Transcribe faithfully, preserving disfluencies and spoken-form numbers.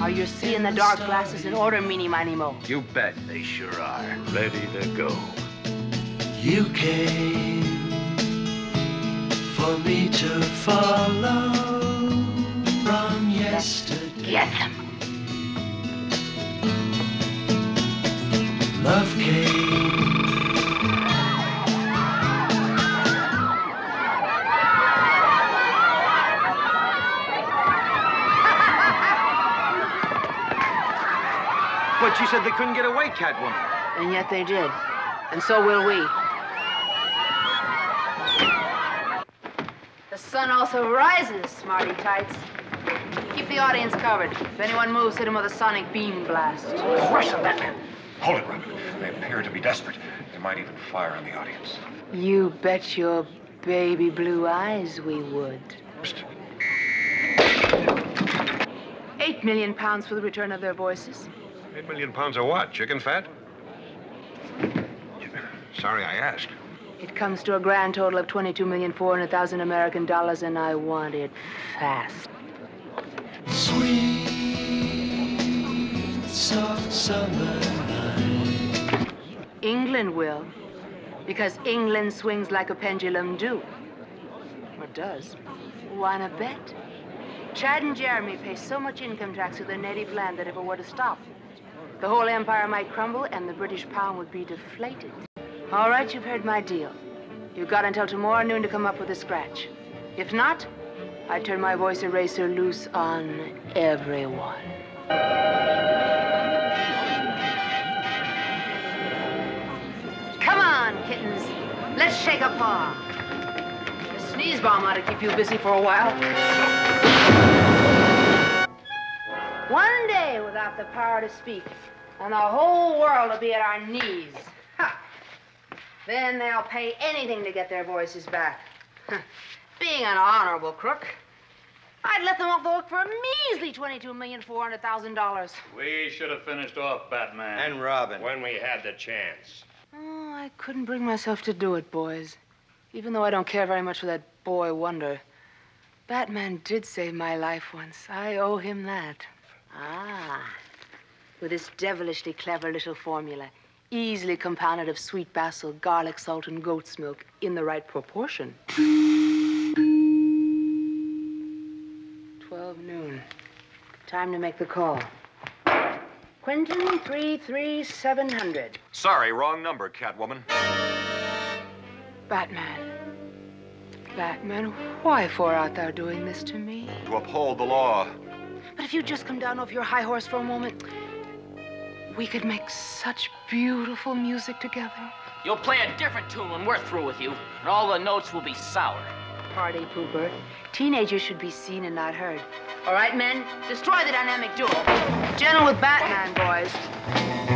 Are your see-in-the-dark glasses in order, meeny miny mo? You bet they sure are. Ready to go. You came for me to follow from yesterday. Get them. Love came. But you said they couldn't get away, Catwoman. And yet they did. And so will we. The sun also rises, smarty tights. Keep the audience covered. If anyone moves, hit him with a sonic beam blast. Crush him, Batman. Hold it, Robin. They appear to be desperate. They might even fire on the audience. You bet your baby blue eyes we would. Psst. Eight million pounds for the return of their voices. Eight million pounds of what? Chicken fat? Sorry I asked. It comes to a grand total of twenty-two million four hundred thousand American dollars, and I want it fast. Sweet, soft summer night. England will, because England swings like a pendulum do. Or does. Wanna bet? Chad and Jeremy pay so much income tax to their native land that if it were to stop, the whole empire might crumble and the British pound would be deflated. All right, you've heard my deal. You've got until tomorrow noon to come up with a scratch. If not, I turn my voice eraser loose on everyone. Come on, kittens. Let's shake a paw. The sneeze bomb ought to keep you busy for a while. One day without the power to speak, and the whole world will be at our knees. Ha. Then they'll pay anything to get their voices back. Being an honorable crook, I'd let them off the hook for a measly twenty-two million four hundred thousand dollars. We should have finished off Batman. And Robin. When we had the chance. Oh, I couldn't bring myself to do it, boys. Even though I don't care very much for that boy wonder. Batman did save my life once. I owe him that. Ah, with this devilishly clever little formula, easily compounded of sweet basil, garlic, salt, and goat's milk in the right proportion. twelve noon. Time to make the call. Quentin, three three seven hundred. Sorry, wrong number, Catwoman. Batman. Batman, why for art thou doing this to me? To uphold the law. But if you just come down off your high horse for a moment, we could make such beautiful music together. You'll play a different tune when we're through with you, and all the notes will be sour. Party pooper. Teenagers should be seen and not heard. All right, men, destroy the dynamic duo. Gentle with Batman, boys.